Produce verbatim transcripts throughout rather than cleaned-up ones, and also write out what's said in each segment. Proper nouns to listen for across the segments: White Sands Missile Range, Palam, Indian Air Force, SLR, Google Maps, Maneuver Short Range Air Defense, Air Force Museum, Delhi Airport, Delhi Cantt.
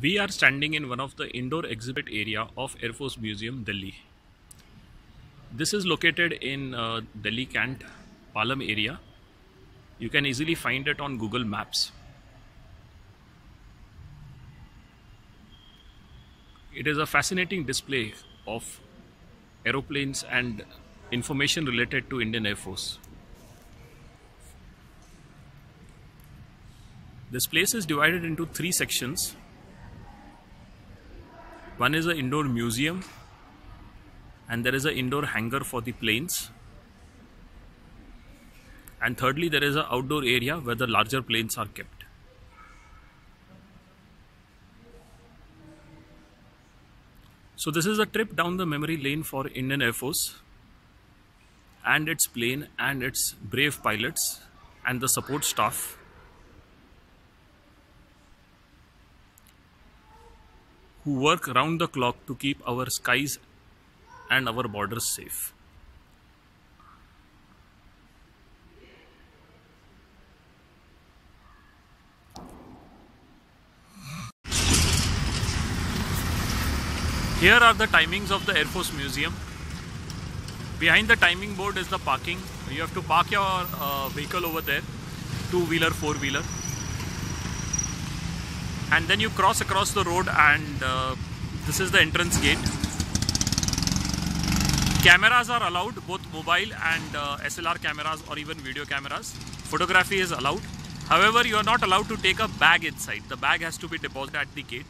We are standing in one of the indoor exhibit area of Air Force Museum, Delhi. This is located in uh, Delhi Cantt, Palam area. You can easily find it on Google Maps. It is a fascinating display of aeroplanes and information related to Indian Air Force. This place is divided into three sections. One is an indoor museum, and there is an indoor hangar for the planes, and thirdly there is an outdoor area where the larger planes are kept. So this is a trip down the memory lane for Indian Air Force and its plane and its brave pilots and the support staff, who work round the clock to keep our skies and our borders safe. Here are the timings of the Air Force Museum. Behind the timing board is the parking. You have to park your uh, vehicle over there, two-wheeler, four-wheeler. And then you cross across the road, and uh, this is the entrance gate. Cameras are allowed, both mobile and uh, S L R cameras or even video cameras. Photography is allowed. However, you are not allowed to take a bag inside. The bag has to be deposited at the gate.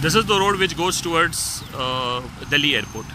This is the road which goes towards uh, Delhi Airport.